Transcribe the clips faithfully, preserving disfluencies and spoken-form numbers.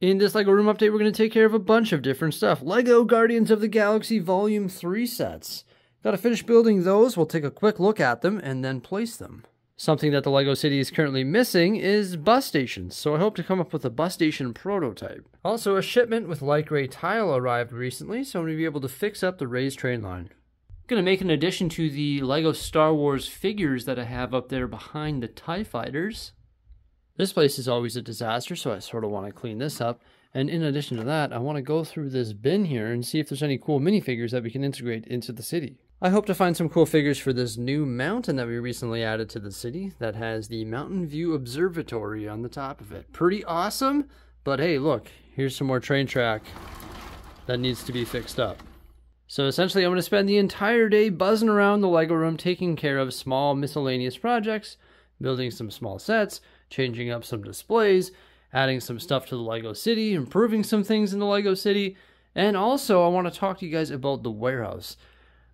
In this LEGO Room Update, we're going to take care of a bunch of different stuff. LEGO Guardians of the Galaxy Volume three sets. Got to finish building those. We'll take a quick look at them and then place them. Something that the LEGO City is currently missing is bus stations, so I hope to come up with a bus station prototype. Also, a shipment with light gray tile arrived recently, so I'm going to be able to fix up the raised train line. I'm going to make an addition to the LEGO Star Wars figures that I have up there behind the TIE Fighters. This place is always a disaster, so I sort of want to clean this up. And in addition to that, I want to go through this bin here and see if there's any cool minifigures that we can integrate into the city. I hope to find some cool figures for this new mountain that we recently added to the city that has the Mountain View Observatory on the top of it. Pretty awesome, but hey, look, here's some more train track that needs to be fixed up. So essentially, I'm going to spend the entire day buzzing around the LEGO Room taking care of small miscellaneous projects, building some small sets, changing up some displays, adding some stuff to the LEGO City, improving some things in the LEGO City, and also I want to talk to you guys about the warehouse.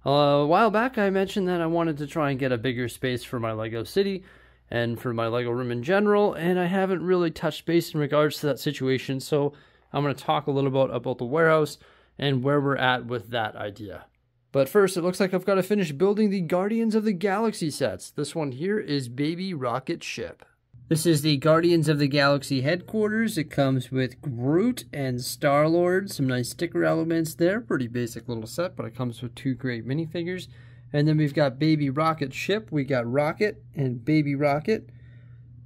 Uh, a while back I mentioned that I wanted to try and get a bigger space for my LEGO City and for my LEGO Room in general, and I haven't really touched base in regards to that situation, so I'm going to talk a little bit about the warehouse and where we're at with that idea. But first, it looks like I've got to finish building the Guardians of the Galaxy sets. This one here is Baby Rocket Ship. This is the Guardians of the Galaxy headquarters. It comes with Groot and Star-Lord. Some nice sticker elements there. Pretty basic little set, but it comes with two great minifigures. And then we've got Baby Rocket Ship. We got Rocket and Baby Rocket.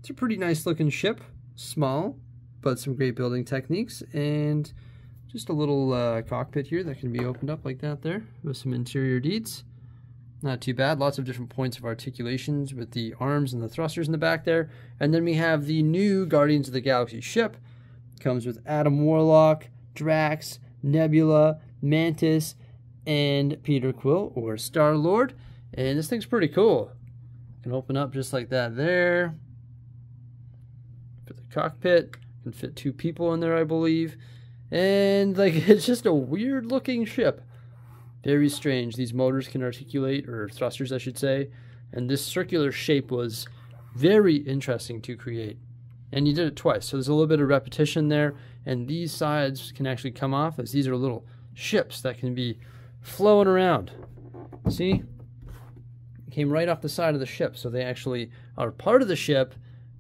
It's a pretty nice looking ship. Small, but some great building techniques. And just a little uh, cockpit here that can be opened up like that there with some interior deets. Not too bad, lots of different points of articulations with the arms and the thrusters in the back there. And then we have the new Guardians of the Galaxy ship. It comes with Adam Warlock, Drax, Nebula, Mantis, and Peter Quill, or Star-Lord. And this thing's pretty cool. You can open up just like that there. Put the cockpit, can fit two people in there, I believe. And like, it's just a weird looking ship. Very strange. These motors can articulate, or thrusters I should say, and this circular shape was very interesting to create. And you did it twice, so there's a little bit of repetition there, and these sides can actually come off, as these are little ships that can be flowing around. See? It came right off the side of the ship, so they actually are part of the ship,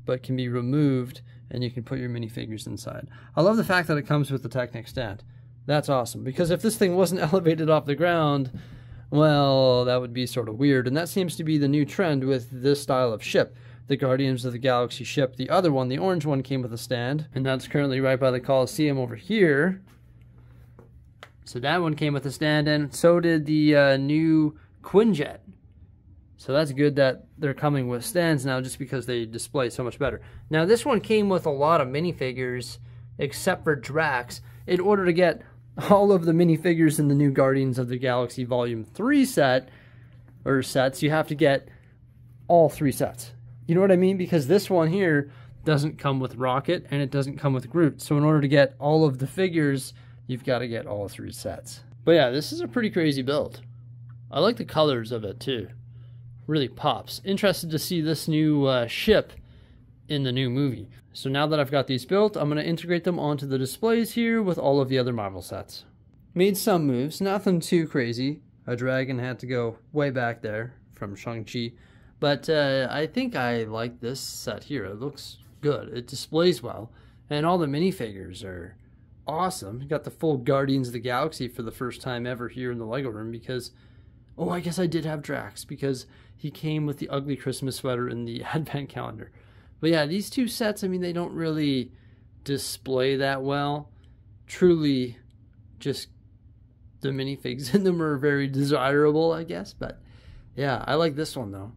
but can be removed, and you can put your minifigures inside. I love the fact that it comes with the Technic stand. That's awesome, because if this thing wasn't elevated off the ground, well, that would be sort of weird. And that seems to be the new trend with this style of ship. The Guardians of the Galaxy ship, the other one, the orange one, came with a stand, and that's currently right by the Coliseum over here. So that one came with a stand, and so did the uh, new Quinjet. So that's good that they're coming with stands now, just because they display so much better. Now, this one came with a lot of minifigures, except for Drax, in order to get all of the minifigures in the new Guardians of the Galaxy Volume three set, or sets, you have to get all three sets. You know what I mean? Because this one here doesn't come with Rocket, and it doesn't come with Groot. So in order to get all of the figures, you've got to get all three sets. But yeah, this is a pretty crazy build. I like the colors of it too. Really pops. Interested to see this new uh, ship in the new movie. So now that I've got these built, I'm going to integrate them onto the displays here with all of the other Marvel sets. Made some moves, nothing too crazy. A dragon had to go way back there from Shang-Chi. But uh, I think I like this set here. It looks good. It displays well. And all the minifigures are awesome. You got the full Guardians of the Galaxy for the first time ever here in the LEGO Room, because, oh, I guess I did have Drax, because he came with the ugly Christmas sweater in the advent calendar. But yeah, these two sets, I mean, they don't really display that well. Truly, just the minifigs in them are very desirable, I guess. But yeah, I like this one, though.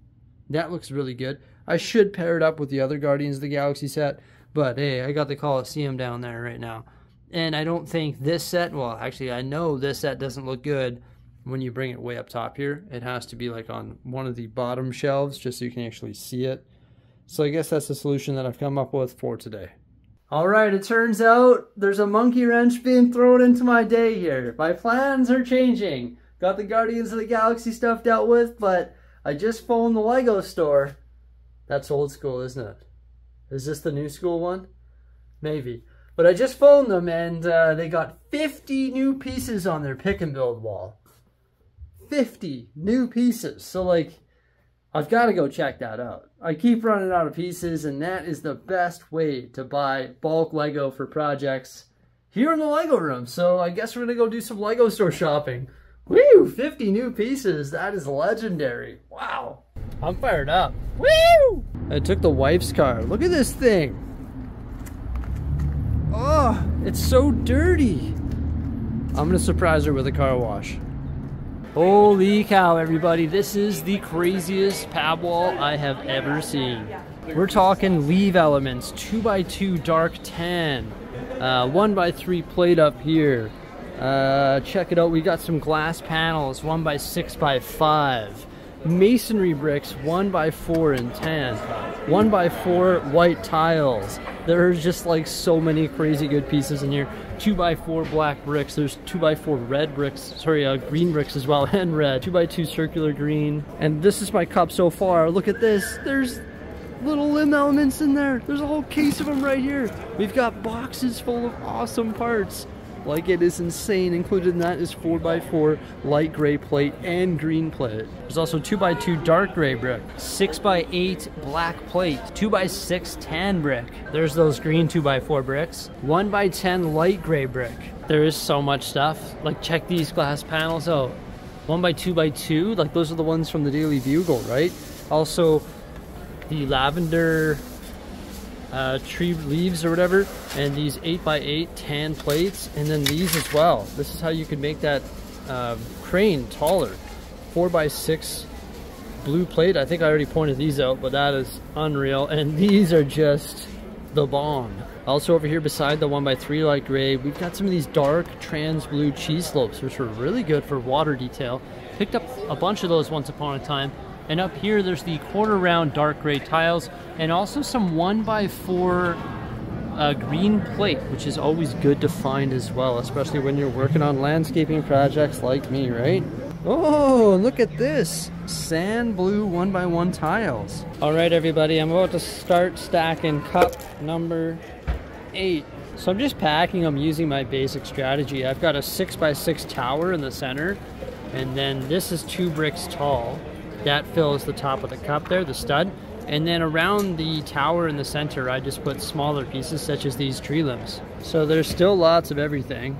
That looks really good. I should pair it up with the other Guardians of the Galaxy set. But hey, I got the Coliseum down there right now. And I don't think this set, well, actually, I know this set doesn't look good when you bring it way up top here. It has to be like on one of the bottom shelves just so you can actually see it. So I guess that's the solution that I've come up with for today. All right, it turns out there's a monkey wrench being thrown into my day here. My plans are changing. Got the Guardians of the Galaxy stuff dealt with, but I just phoned the LEGO store. That's old school, isn't it? Is this the new school one? Maybe. But I just phoned them, and uh, they got fifty new pieces on their pick and build wall. fifty new pieces. So, like, I've got to go check that out. I keep running out of pieces, and that is the best way to buy bulk Lego for projects here in the Lego room. So I guess we're going to go do some Lego store shopping. Woo! fifty new pieces. That is legendary. Wow. I'm fired up. Woo! I took the wife's car. Look at this thing. Oh, it's so dirty. I'm going to surprise her with a car wash. Holy cow, everybody. This is the craziest pab wall I have ever seen. We're talking leave elements, two by two dark tan, uh, one by three plate up here. Uh, check it out. We got some glass panels, one by six by five. Masonry bricks, one by four and tan. one by four white tiles. There's just like so many crazy good pieces in here. two by four black bricks. There's two by four red bricks. Sorry, uh, green bricks as well, and red. two by two circular green. And this is my cup so far. Look at this. There's little limb elements in there. There's a whole case of them right here. We've got boxes full of awesome parts. Like, it is insane. Included in that is four by four light gray plate and green plate. There's also two by two dark gray brick, six by eight black plate, two by six tan brick. There's those green two by four bricks, one by ten light gray brick. There is so much stuff. Like, check these glass panels out. one by two by two, like those are the ones from the Daily Bugle, right? Also, the lavender Uh, tree leaves or whatever, and these eight by eight tan plates, and then these as well. This is how you could make that uh, crane taller. four by six blue plate. I think I already pointed these out, but that is unreal. And these are just the bomb. Also over here beside the one by three light gray, we've got some of these dark trans blue cheese slopes, which were really good for water detail. Picked up a bunch of those once upon a time. And up here, there's the quarter round dark gray tiles, and also some one by four uh, green plate, which is always good to find as well, especially when you're working on landscaping projects like me, right? Oh, look at this. Sand blue one by one tiles. All right, everybody, I'm about to start stacking cup number eight. So I'm just packing them using my basic strategy. I've got a six by six tower in the center, and then this is two bricks tall. That fills the top of the cup there, the stud. And then around the tower in the center, I just put smaller pieces such as these tree limbs. So there's still lots of everything.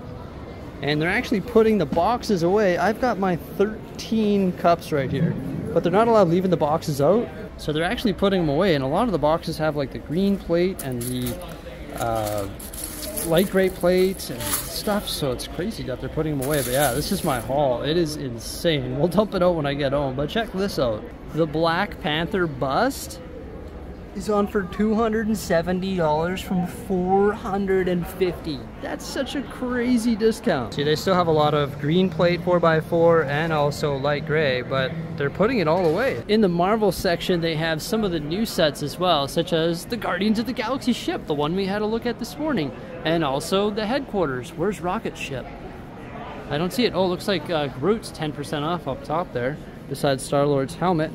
And they're actually putting the boxes away. I've got my thirteen cups right here, but they're not allowed leaving the boxes out. So they're actually putting them away. And a lot of the boxes have like the green plate and the uh, light gray plate and stuff. So it's crazy that they're putting them away. But yeah, this is my haul. It is insane. We'll dump it out when I get home, but check this out. The Black Panther bust is on for two hundred seventy dollars from four hundred fifty dollars. That's such a crazy discount. See, they still have a lot of green plate four by four and also light gray, but they're putting it all away. In the Marvel section, they have some of the new sets as well, such as the Guardians of the Galaxy ship, the one we had a look at this morning, and also the headquarters. Where's Rocket ship? I don't see it. Oh, it looks like uh, Groot's ten percent off up top there, besides Star-Lord's helmet.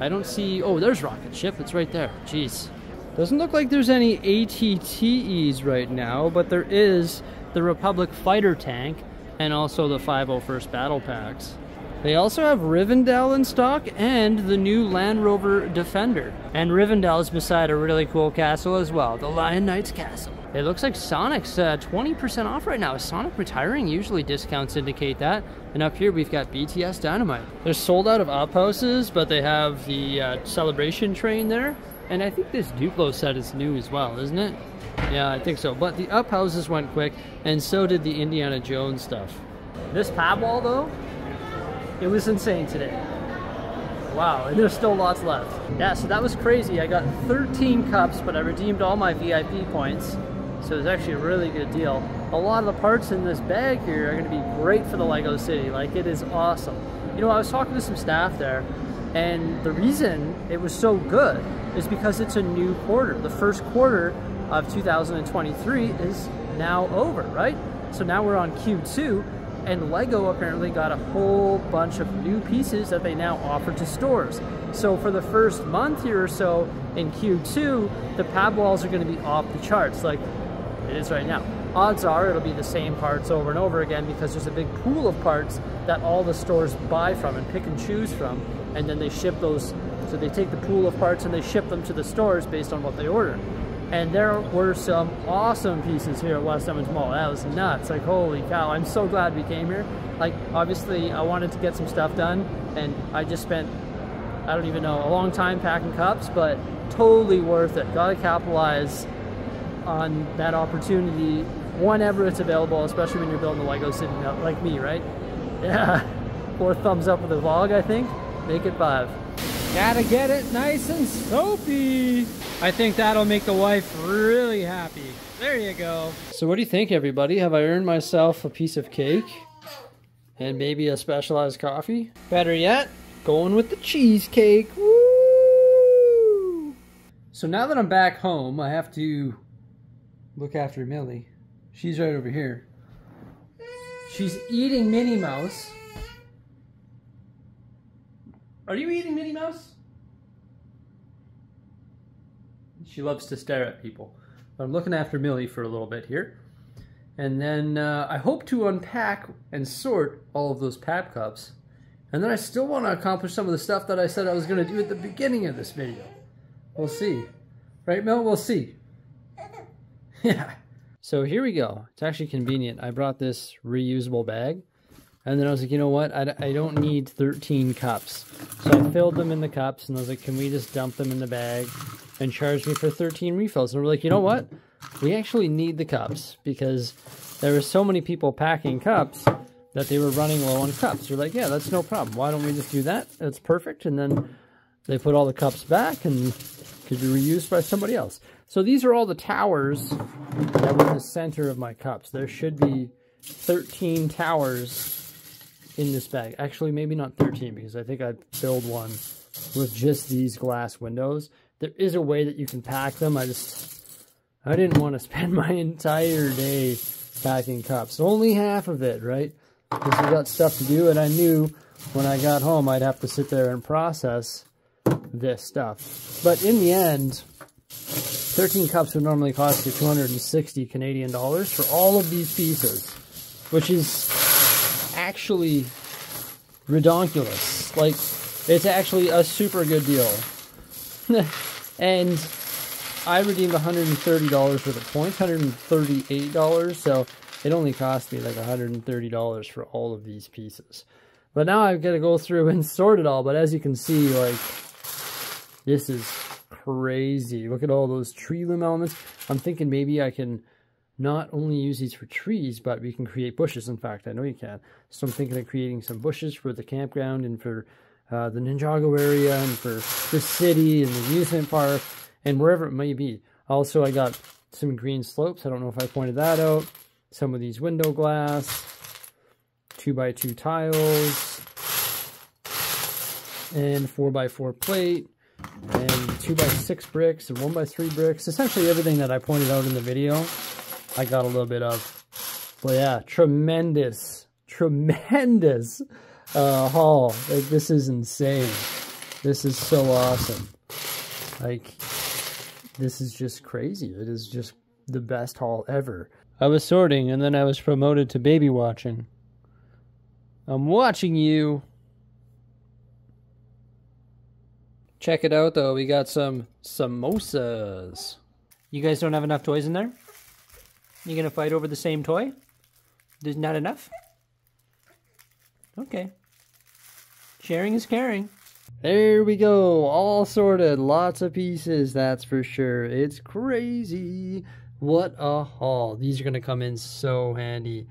I don't see, oh, there's Rocket Ship, it's right there, jeez. Doesn't look like there's any A T T Es right now, but there is the Republic Fighter Tank and also the five oh first Battle Packs. They also have Rivendell in stock and the new Land Rover Defender. And Rivendell is beside a really cool castle as well, the Lion Knight's Castle. It looks like Sonic's uh, twenty percent off right now. Is Sonic retiring? Usually discounts indicate that. And up here we've got B T S Dynamite. They're sold out of Uphouses, but they have the uh, Celebration train there. And I think this Duplo set is new as well, isn't it? Yeah, I think so. But the Uphouses went quick, and so did the Indiana Jones stuff. This pab wall though, it was insane today. Wow, and there's still lots left. Yeah, so that was crazy. I got thirteen cups, but I redeemed all my V I P points. So it's actually a really good deal. A lot of the parts in this bag here are going to be great for the Lego City. Like, it is awesome. You know, I was talking to some staff there, and the reason it was so good is because it's a new quarter. The first quarter of two thousand twenty-three is now over, right? So now we're on Q two, and Lego apparently got a whole bunch of new pieces that they now offer to stores. So for the first month here or so in Q two, the pab walls are going to be off the charts. Like, it is right now. Odds are it'll be the same parts over and over again, because there's a big pool of parts that all the stores buy from and pick and choose from, and then they ship those. So they take the pool of parts and they ship them to the stores based on what they order. And there were some awesome pieces here at West Edmonton Mall. That was nuts. Like, holy cow, I'm so glad we came here. Like, obviously I wanted to get some stuff done, and I just spent, I don't even know, a long time packing cups, but totally worth it. Gotta capitalize on that opportunity whenever it's available, especially when you're building a LEGO sitting up like me, right? Yeah. Four thumbs up with the vlog, I think. Make it five. Gotta get it nice and soapy. I think that'll make the wife really happy. There you go. So what do you think, everybody? Have I earned myself a piece of cake? And maybe a specialized coffee? Better yet, going with the cheesecake. Woo! So now that I'm back home, I have to look after Millie. She's right over here. She's eating Minnie Mouse. Are you eating Minnie Mouse? She loves to stare at people. But I'm looking after Millie for a little bit here. And then uh, I hope to unpack and sort all of those pap cups. And then I still want to accomplish some of the stuff that I said I was going to do at the beginning of this video. We'll see. Right, Mel? We'll see. Yeah. So here we go. It's actually convenient. I brought this reusable bag. And then I was like, you know what? I, I don't need thirteen cups. So I filled them in the cups, and I was like, can we just dump them in the bag and charge me for thirteen refills? And we're like, you know what? We actually need the cups, because there were so many people packing cups that they were running low on cups. We're like, yeah, that's no problem. Why don't we just do that? That's perfect. And then they put all the cups back and could be reused by somebody else. So these are all the towers that were in the center of my cups. There should be thirteen towers in this bag. Actually, maybe not thirteen, because I think I filled one with just these glass windows. There is a way that you can pack them. I just, I didn't want to spend my entire day packing cups. Only half of it, right? Because we got stuff to do, and I knew when I got home I'd have to sit there and process this stuff. But in the end, thirteen cups would normally cost you two hundred sixty Canadian dollars for all of these pieces, which is actually redonkulous. Like, it's actually a super good deal. And I redeemed one hundred thirty dollars worth of points, one hundred thirty-eight dollars, so it only cost me like one hundred thirty dollars for all of these pieces. But now I've got to go through and sort it all, but as you can see, like, this is crazy. Look at all those tree limb elements. I'm thinking maybe I can not only use these for trees, but we can create bushes. In fact, I know you can. So I'm thinking of creating some bushes for the campground and for uh, the Ninjago area and for the city and the amusement park and wherever it may be. Also, I got some green slopes. I don't know if I pointed that out. Some of these window glass, two by two tiles, and four by four plate, and two by six bricks, and one by three bricks. Essentially everything that I pointed out in the video, I got a little bit of. But yeah, tremendous, tremendous uh, haul. Like, this is insane. This is so awesome. Like, this is just crazy. It is just the best haul ever. I was sorting, and then I was promoted to baby watching. I'm watching you. Check it out, though. We got some samosas. You guys don't have enough toys in there? You gonna fight over the same toy? There's not enough? Okay. Sharing is caring. There we go. All sorted. Lots of pieces, that's for sure. It's crazy. What a haul. These are gonna come in so handy.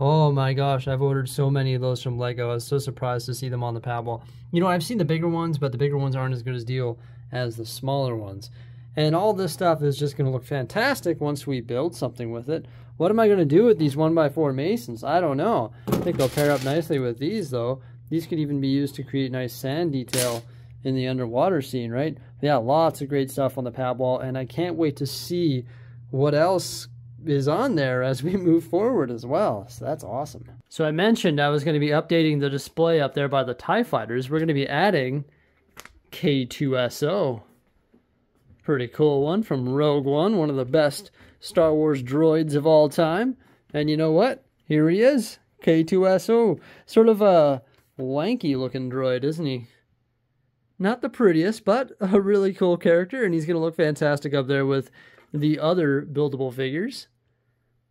Oh my gosh, I've ordered so many of those from LEGO. I was so surprised to see them on the Padwall. You know, I've seen the bigger ones, but the bigger ones aren't as good a deal as the smaller ones. And all this stuff is just going to look fantastic once we build something with it. What am I going to do with these one by four masons? I don't know. I think they'll pair up nicely with these, though. These could even be used to create nice sand detail in the underwater scene, right? Yeah, lots of great stuff on the Padwall, and I can't wait to see what else is on there as we move forward as well. So that's awesome. So I mentioned I was going to be updating the display up there by the TIE Fighters. We're going to be adding K two S O. Pretty cool one from Rogue One, one of the best Star Wars droids of all time. And you know what? Here he is, K two S O. Sort of a lanky-looking droid, isn't he? Not the prettiest, but a really cool character, and he's going to look fantastic up there with the other buildable figures.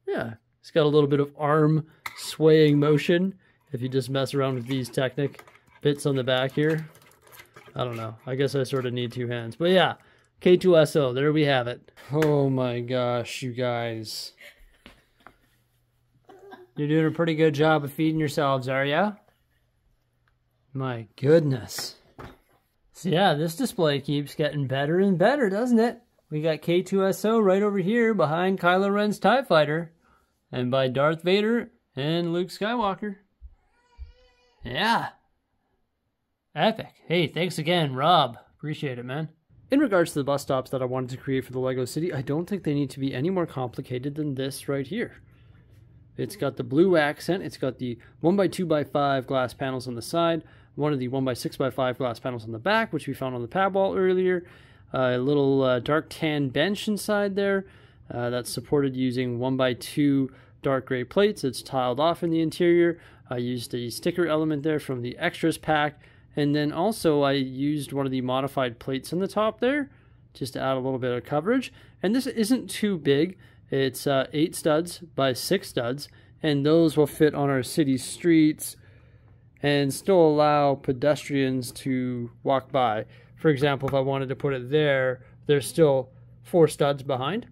Yeah, he's got a little bit of arm swaying motion if you just mess around with these Technic bits on the back here. I don't know. I guess I sort of need two hands. But yeah, K two S O, there we have it. Oh my gosh, you guys. You're doing a pretty good job of feeding yourselves, are ya? My goodness. So yeah, this display keeps getting better and better, doesn't it? We got K two S O right over here behind Kylo Ren's TIE Fighter. And by Darth Vader and Luke Skywalker. Yeah. Epic. Hey, thanks again, Rob. Appreciate it, man. In regards to the bus stops that I wanted to create for the LEGO City, I don't think they need to be any more complicated than this right here. It's got the blue accent. It's got the one by two by five glass panels on the side. One of the one by six by five glass panels on the back, which we found on the pad wall earlier. Uh, a little uh, dark tan bench inside there uh, that's supported using one by two dark gray plates. It's tiled off in the interior. I used the sticker element there from the extras pack. And then also I used one of the modified plates on the top there just to add a little bit of coverage. And this isn't too big. It's uh, eight studs by six studs, and those will fit on our city streets and still allow pedestrians to walk by. For example, if I wanted to put it there, there's still four studs behind.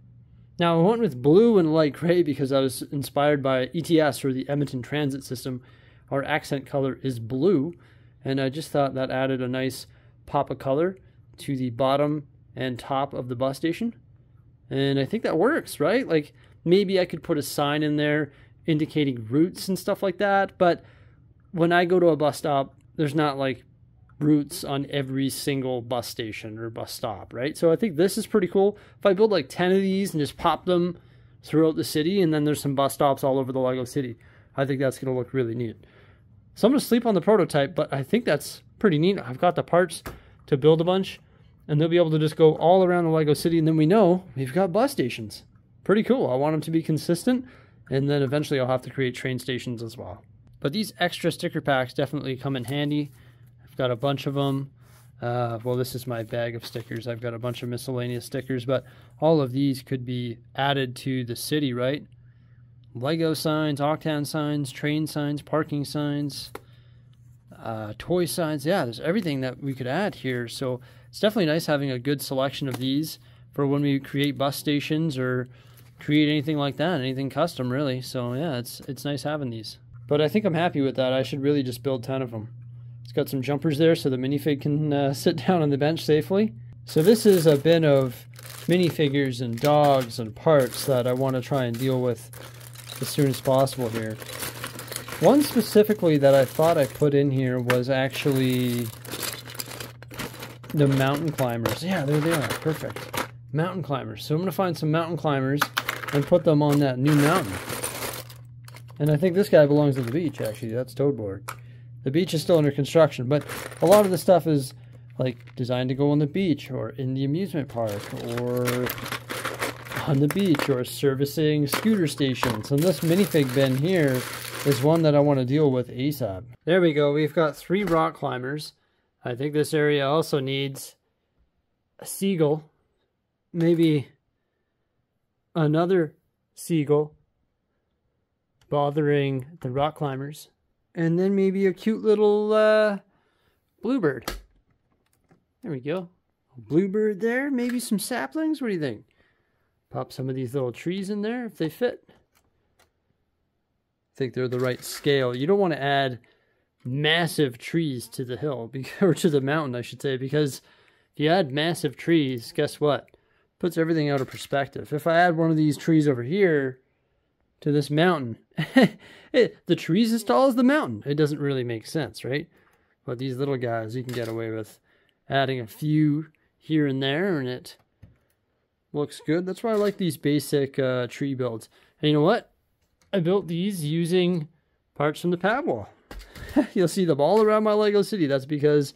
Now I went with blue and light gray because I was inspired by E T S, or the Edmonton Transit System. Our accent color is blue. And I just thought that added a nice pop of color to the bottom and top of the bus station. And I think that works, right? Like, maybe I could put a sign in there indicating routes and stuff like that. But when I go to a bus stop, there's not like routes on every single bus station or bus stop, right? So I think this is pretty cool. If I build like ten of these and just pop them throughout the city, and then there's some bus stops all over the LEGO City, I think that's going to look really neat. So I'm going to sleep on the prototype, but I think that's pretty neat. I've got the parts to build a bunch, and they'll be able to just go all around the LEGO City, and then we know we've got bus stations. Pretty cool. I want them to be consistent, and then eventually I'll have to create train stations as well. But these extra sticker packs definitely come in handy. I've got a bunch of them. Uh, well, this is my bag of stickers. I've got a bunch of miscellaneous stickers, but all of these could be added to the city, right? LEGO signs, Octan signs, train signs, parking signs, uh, toy signs. Yeah, there's everything that we could add here. So it's definitely nice having a good selection of these for when we create bus stations or create anything like that, anything custom really. So yeah, it's, it's nice having these. But I think I'm happy with that. I should really just build ten of them. It's got some jumpers there so the minifig can uh, sit down on the bench safely. So this is a bin of minifigures and dogs and parts that I want to try and deal with as soon as possible here. One specifically that I thought I put in here was actually the mountain climbers. Yeah, there they are. Perfect. Mountain climbers. So I'm going to find some mountain climbers and put them on that new mountain. And I think this guy belongs to the beach, actually. That's Toadborg. The beach is still under construction, but a lot of the stuff is like designed to go on the beach or in the amusement park or on the beach or servicing scooter stations. And this minifig bin here is one that I want to deal with ASAP. There we go. We've got three rock climbers. I think this area also needs a seagull, maybe another seagull bothering the rock climbers, and then maybe a cute little uh, bluebird. There we go. A bluebird there, maybe some saplings. What do you think? Pop some of these little trees in there if they fit. I think they're the right scale. You don't want to add massive trees to the hill, or to the mountain, I should say, because if you add massive trees, guess what? It puts everything out of perspective. If I add one of these trees over here to this mountain, it, the tree's as tall as the mountain. It doesn't really make sense, right? But these little guys, you can get away with adding a few here and there, and it looks good. That's why I like these basic uh, tree builds. And you know what? I built these using parts from the pad wall. You'll see them all around my LEGO City. That's because,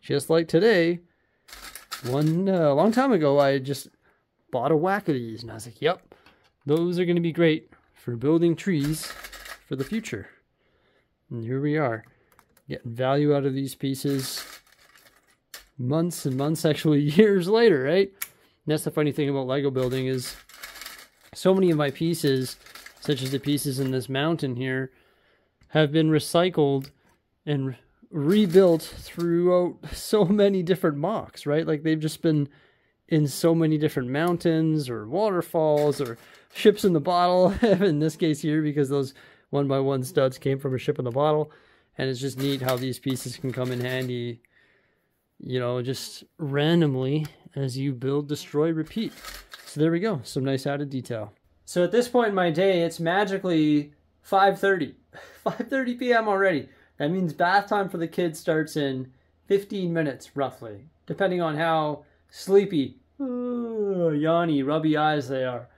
just like today, one uh, long time ago, I just bought a whack of these. And I was like, yep, those are going to be great for building trees for the future. And here we are, getting value out of these pieces months and months, actually years later, right? And that's the funny thing about Lego building is so many of my pieces, such as the pieces in this mountain here, have been recycled and re rebuilt throughout so many different mocks, right? Like they've just been in so many different mountains or waterfalls or ships in the bottle, in this case here, because those one by one studs came from a ship in the bottle. And it's just neat how these pieces can come in handy, you know, just randomly as you build, destroy, repeat. So there we go, some nice added detail. So at this point in my day, it's magically five thirty. five thirty p m already. That means bath time for the kids starts in fifteen minutes, roughly, depending on how sleepy, ooh, yawny, rubby eyes they are.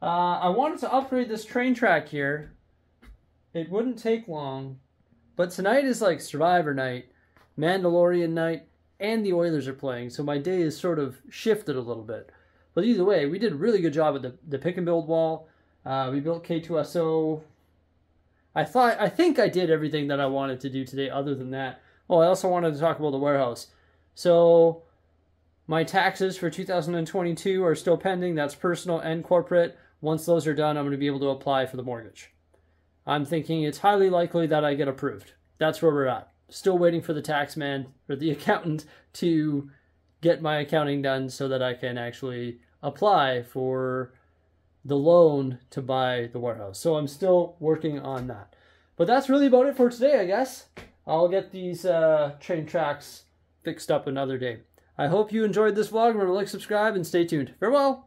Uh, I wanted to upgrade this train track here. It wouldn't take long, but tonight is like Survivor night, Mandalorian night, and the Oilers are playing, so my day is sort of shifted a little bit. But either way, we did a really good job at the, the pick and build wall. Uh, we built K two S O. I thought, I think I did everything that I wanted to do today other than that. Oh, I also wanted to talk about the warehouse. So my taxes for two thousand twenty-two are still pending. That's personal and corporate. Once those are done, I'm going to be able to apply for the mortgage. I'm thinking it's highly likely that I get approved. That's where we're at. Still waiting for the tax man or the accountant to get my accounting done so that I can actually apply for the loan to buy the warehouse. So I'm still working on that. But that's really about it for today, I guess. I'll get these uh, train tracks fixed up another day. I hope you enjoyed this vlog. Remember to like, subscribe, and stay tuned. Farewell!